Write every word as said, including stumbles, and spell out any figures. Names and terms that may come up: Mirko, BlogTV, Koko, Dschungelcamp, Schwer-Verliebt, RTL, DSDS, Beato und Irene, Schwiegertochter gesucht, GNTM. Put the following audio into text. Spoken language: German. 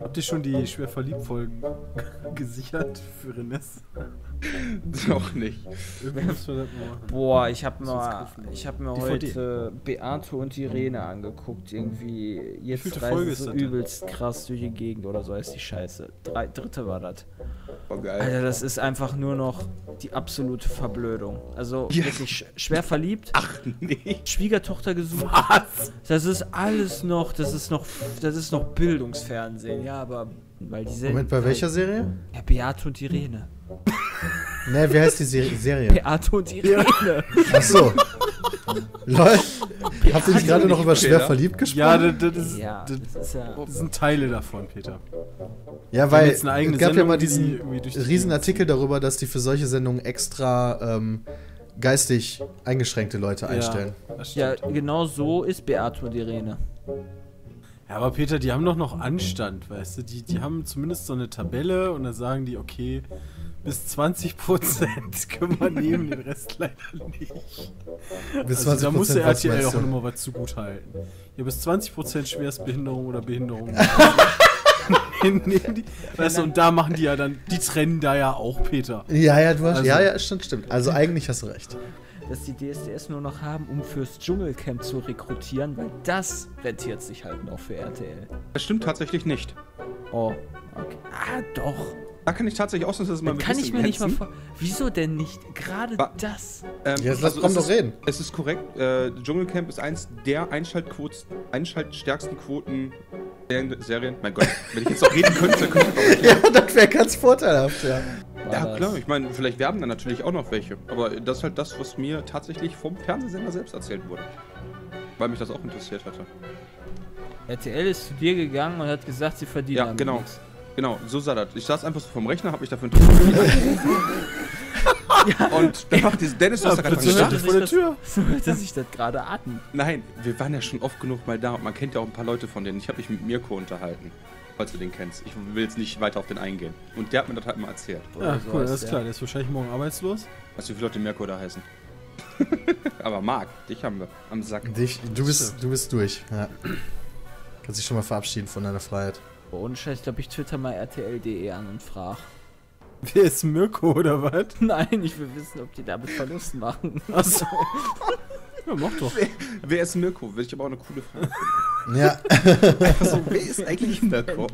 Habt ihr schon die Schwer-Verliebt-Folgen gesichert für Renes? Noch nicht. Boah, ich hab mir, ich hab mir heute Beato und Irene angeguckt. Irgendwie, jetzt reisen sie übelst krass durch die Gegend oder so heißt die Scheiße. Drei, dritte war das. Oh, geil. Alter, das ist einfach nur noch die absolute Verblödung. Also ja. Wirklich schwer verliebt. Ach nee. Schwiegertochter gesucht. Was? Das ist alles noch, das ist noch, das ist noch Bildungsfernsehen. Ja, aber weil die Serie. Moment, bei welcher Serie? Ja, Beato und Irene. Ne, wie heißt die Serie? Serie? Beato und Irene. Achso. Lol. Habt ihr nicht gerade noch über Peter? Schwer verliebt gesprochen? Ja, das, das, ist, ja, das, das, ist ja das sind Teile davon, Peter. Ja, weil es gab Sendung, ja mal diesen die Riesenartikel darüber, dass die für solche Sendungen extra ähm, geistig eingeschränkte Leute ja, einstellen. Ja, genau so ist Beato und Irene. Ja, aber Peter, die haben doch noch Anstand, weißt du? Die, die haben zumindest so eine Tabelle und da sagen die, okay, bis zwanzig Prozent können wir nehmen, den Rest leider nicht. Bis zwanzig Prozent, also da muss der R T L auch nochmal was zugutehalten. Ja, bis zwanzig Prozent Schwerstbehinderung oder Behinderung. die, weißt du, und da machen die ja dann, die trennen da ja auch, Peter. Ja, ja, du hast, also, ja, ja, stimmt, stimmt. Also eigentlich hast du recht. Dass die D S D S nur noch haben, um fürs Dschungelcamp zu rekrutieren, weil das rentiert sich halt noch für R T L. Das stimmt tatsächlich nicht. Oh, okay. Ah, doch. Da kann ich tatsächlich ausnahmsweise mal mit kann ich mir nicht mal vor. Wieso denn nicht? Gerade ba das. Ähm, ja, das also kommt doch reden. Es ist korrekt. Äh, Dschungelcamp ist eins der Einschaltquoten, einschaltstärksten Quoten der Serien. Mein Gott, wenn ich jetzt noch reden könnte, könnte ich auch. Ja, das wäre ganz vorteilhaft, ja. Ja, klar, ich meine, vielleicht werben dann natürlich auch noch welche. Aber das ist halt das, was mir tatsächlich vom Fernsehsender selbst erzählt wurde. Weil mich das auch interessiert hatte. R T L ist zu dir gegangen und hat gesagt, sie verdienen. Ja, genau. Nichts. Genau, so sah das. Ich saß einfach so vom Rechner, hab mich dafür interessiert. Ja. Und dann macht dieser Dennis ja, aus der Kartoffeln vor der Tür. So hörte sich das gerade atmen. Nein, wir waren ja schon oft genug mal da und man kennt ja auch ein paar Leute von denen. Ich habe mich mit Mirko unterhalten. Falls du den kennst. Ich will jetzt nicht weiter auf den eingehen. Und der hat mir das halt mal erzählt. Ja, so cool, alles klar. Der ist wahrscheinlich morgen arbeitslos. Weißt du, wie viele Leute Mirko da heißen? Aber Marc, dich haben wir am Sack. Dich, du bist, du bist durch. Ja. Kannst dich schon mal verabschieden von deiner Freiheit. Ohne Scheiß, glaube ich, twitter mal R T L punkt D E an und frag. Wer ist Mirko oder was? Nein, ich will wissen, ob die damit Verlust machen. Achso. Ja, mach doch. Wer, wer ist Mirko? Will ich aber auch eine coole Frage. Ja. Also, wer ist eigentlich Mirko?